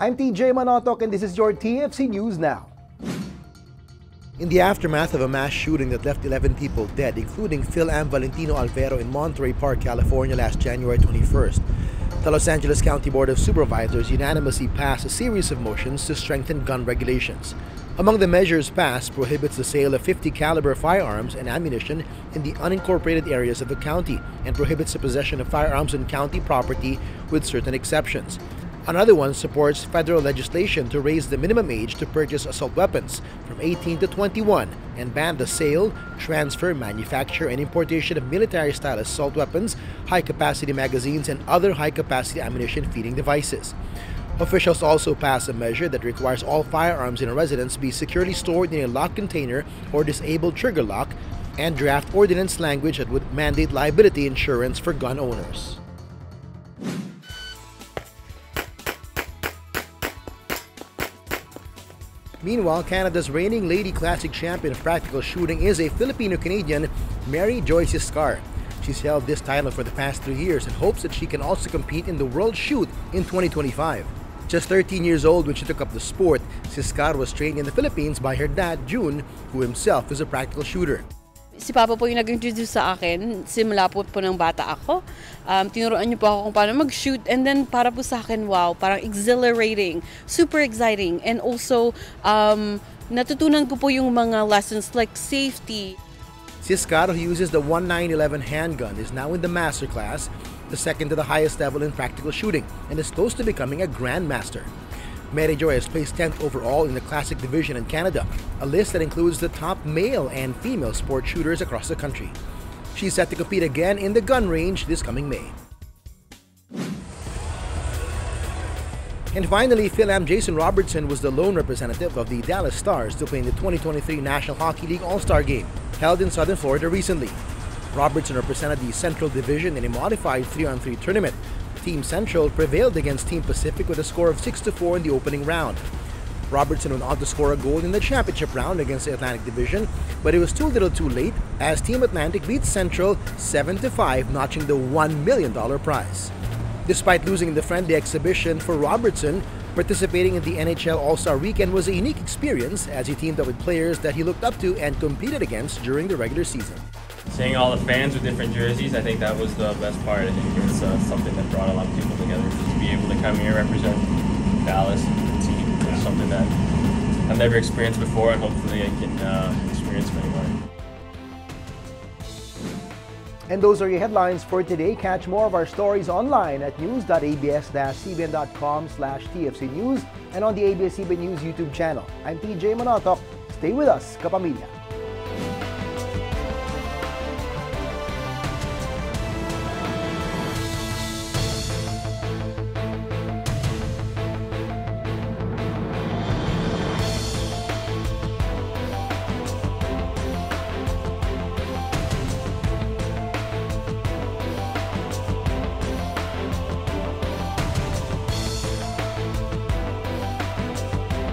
I'm T.J. Manotok, and this is your TFC News Now. In the aftermath of a mass shooting that left 11 people dead, including Phil M. Valentino Alvero in Monterey Park, California last January 21st, the Los Angeles County Board of Supervisors unanimously passed a series of motions to strengthen gun regulations. Among the measures passed prohibits the sale of 50 caliber firearms and ammunition in the unincorporated areas of the county and prohibits the possession of firearms on county property with certain exceptions. Another one supports federal legislation to raise the minimum age to purchase assault weapons from 18 to 21 and ban the sale, transfer, manufacture, and importation of military-style assault weapons, high-capacity magazines, and other high-capacity ammunition feeding devices. Officials also pass a measure that requires all firearms in a residence be securely stored in a locked container or disabled trigger lock, and draft ordinance language that would mandate liability insurance for gun owners. Meanwhile, Canada's reigning Lady Classic champion of practical shooting is a Filipino-Canadian, Mary Joyce Siscar. She's held this title for the past 3 years and hopes that she can also compete in the World Shoot in 2025. Just 13 years old when she took up the sport, Siscar was trained in the Philippines by her dad, June, who himself is a practical shooter. Si Papa po yung nag-introduce sa akin, simula po ng bata ako. Tinuruan niyo po ako kung paano mag-shoot, and then para po sa akin, wow, parang exhilarating, super exciting. And also, natutunan ko po yung mga lessons like safety. Siscar, who uses the 1911 handgun, is now in the master class, the second to the highest level in practical shooting, and is close to becoming a grandmaster. Mary Joy has placed 10th overall in the Classic Division in Canada, a list that includes the top male and female sport shooters across the country. She's set to compete again in the gun range this coming May. And finally, Phil M. Jason Robertson was the lone representative of the Dallas Stars to play in the 2023 National Hockey League All-Star Game, held in Southern Florida recently. Robertson represented the Central Division in a modified 3-on-3 tournament. Team Central prevailed against Team Pacific with a score of 6-4 in the opening round. Robertson went on to score a goal in the championship round against the Atlantic Division, but it was too little too late as Team Atlantic beat Central 7-5, notching the $1 million prize. Despite losing in the friendly exhibition, for Robertson, participating in the NHL All-Star Weekend was a unique experience as he teamed up with players that he looked up to and competed against during the regular season. Seeing all the fans with different jerseys, I think that was the best part. I think it was something that brought a lot of people together. To be able to come here, represent Dallas and the team, it was something that I've never experienced before, and hopefully I can experience more. And those are your headlines for today. Catch more of our stories online at news.abs-cbn.com/tfcnews and on the ABS-CBN News YouTube channel. I'm T.J. Manotok. Stay with us, Kapamilya.